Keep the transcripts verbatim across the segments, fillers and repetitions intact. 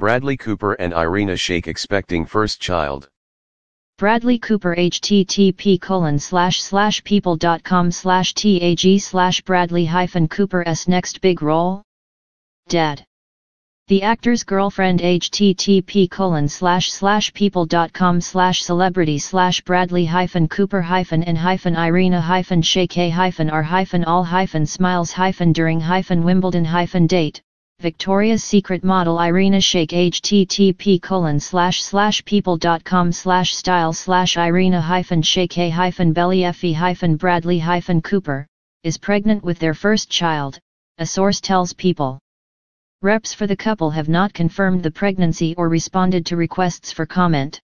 Bradley Cooper and Irina Shayk expecting first child. Bradley Cooper http colon slash slash people dot com slash tag slash Bradley hyphen Cooper's next big role? Dad. The actor's girlfriend http colon slash slash people dot com slash celebrity slash Bradley hyphen Cooper hyphen and hyphen Irina hyphen Shayk hyphen R hyphen all hyphen smiles hyphen during hyphen Wimbledon hyphen date. Victoria's Secret model Irina Shayk http colon slash slash people dot com slash style slash Irina hyphen Shayk hyphen Belly Fe hyphen Bradley hyphen Cooper, is pregnant with their first child, a source tells People. Reps for the couple have not confirmed the pregnancy or responded to requests for comment.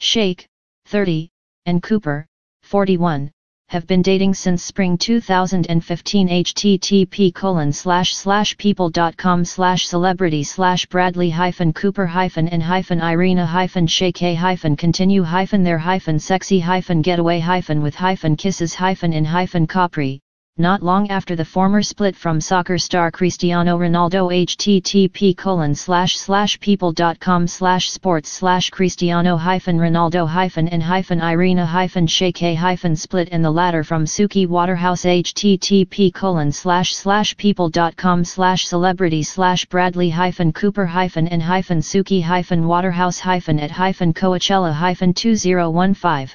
Shayk, thirty, and Cooper, forty-one. Have been dating since spring two thousand fifteen. Http colon slash slash people dot com slash celebrity slash Bradley hyphen Cooper hyphen and hyphen Irina hyphen Shayk hyphen continue hyphen their hyphen sexy hyphen getaway hyphen with hyphen kisses hyphen in hyphen Capri. Not long after the former split from soccer star Cristiano Ronaldo. Http colon slash slash people dot com slash sports slash Cristiano hyphen Ronaldo hyphen and hyphen Irina hyphen Shayk hyphen split and the latter from Suki Waterhouse. Http colon slash slash people dot com slash celebrity slash Bradley hyphen Cooper hyphen and hyphen Suki hyphen Waterhouse hyphen at hyphen Coachella hyphen two thousand fifteen.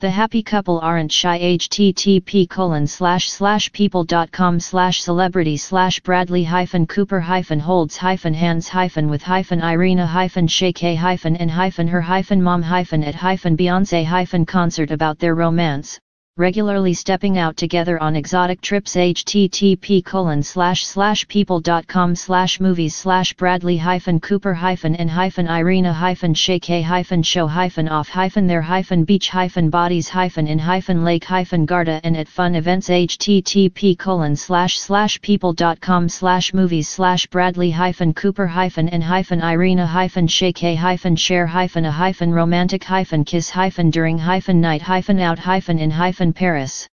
The happy couple aren't shy. Http colon slash slash people dot com slash celebrity slash Bradley hyphen Cooper hyphen holds hyphen hands hyphen with hyphen Irina hyphen Shayk hyphen and hyphen her hyphen mom hyphen at hyphen Beyonce hyphen concert about their romance, regularly stepping out together on exotic trips. Http colon slash slash people dot com slash movies slash Bradley hyphen Cooper hyphen and hyphen Irina hyphen Shayk hyphen show hyphen off hyphen their hyphen beach hyphen bodies hyphen in hyphen Lake hyphen Garda and at fun events. Http colon slash slash people dot com slash movies slash Bradley hyphen Cooper hyphen and hyphen Irina hyphen Shayk hyphen share hyphen a hyphen romantic hyphen kiss hyphen during hyphen night hyphen out hyphen in hyphen Paris.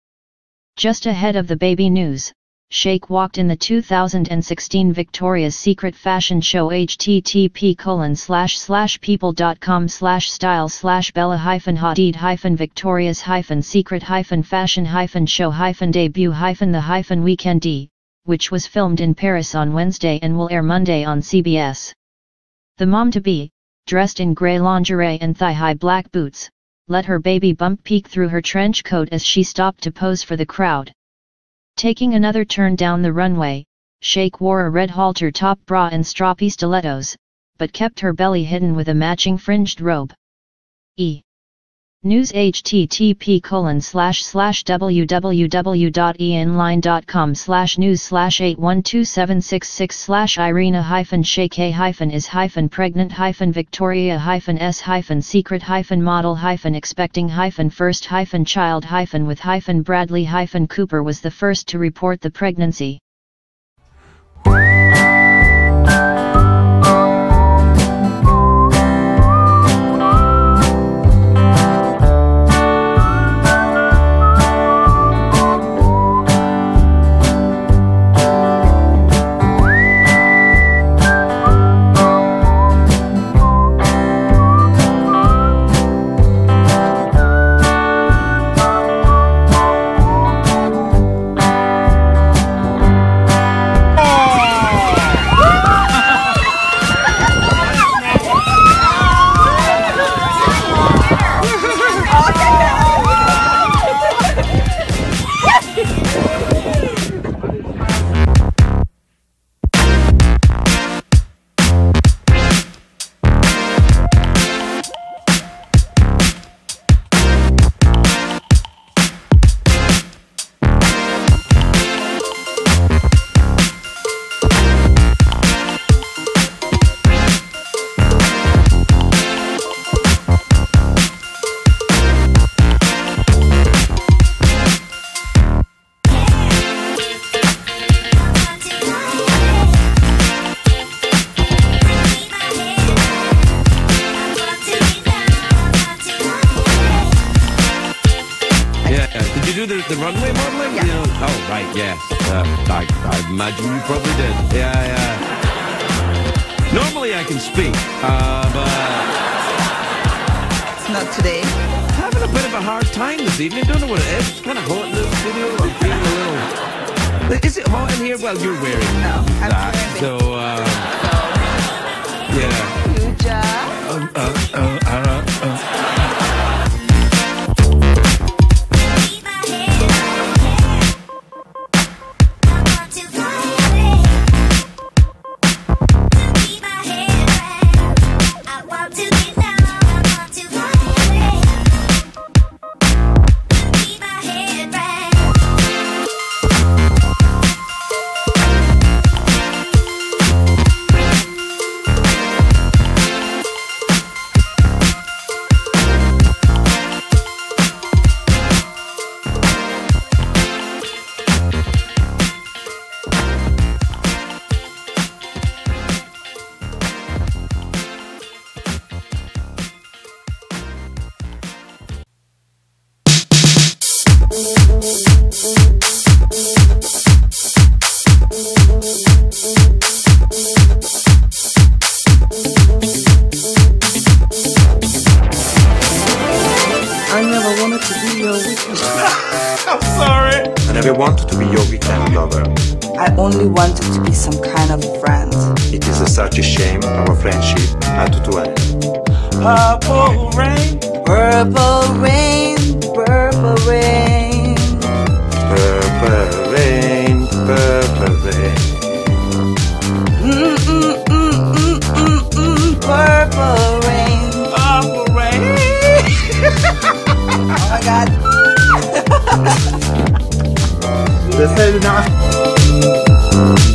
Just ahead of the baby news, Shayk walked in the two thousand sixteen Victoria's Secret fashion show. Http colon slash slash people dot com slash style slash Bella hyphen Hadid hyphen Victoria's hyphen Secret hyphen fashion hyphen show hyphen debut hyphen the hyphen Weeknd, which was filmed in Paris on Wednesday and will air Monday on C B S. The mom-to-be, dressed in grey lingerie and thigh-high black boots, let her baby bump peek through her trench coat as she stopped to pose for the crowd. Taking another turn down the runway, Shayk wore a red halter top bra and stroppy stilettos, but kept her belly hidden with a matching fringed robe. E! News http colon slash slash www.einline.com slash news slash eight one two seven six six slash Irina hyphen Shayk hyphen is hyphen pregnant hyphen Victoria hyphen S hyphen secret hyphen model hyphen expecting hyphen first hyphen child hyphen with hyphen Bradley hyphen Cooper was the first to report the pregnancy. The runway modeling? Yeah. You know, oh, right, yes. Uh, I, I imagine you probably did. Yeah, yeah. Normally I can speak, uh, but... Not today. I'm having a bit of a hard time this evening. Don't know what it is. It's kind of hot in this studio. I'm feeling a little... Is it hot in here? Well, you're wearing No, I'm that, so, uh... So... Yeah. You just... Uh, uh, uh, uh, uh, uh. This is not...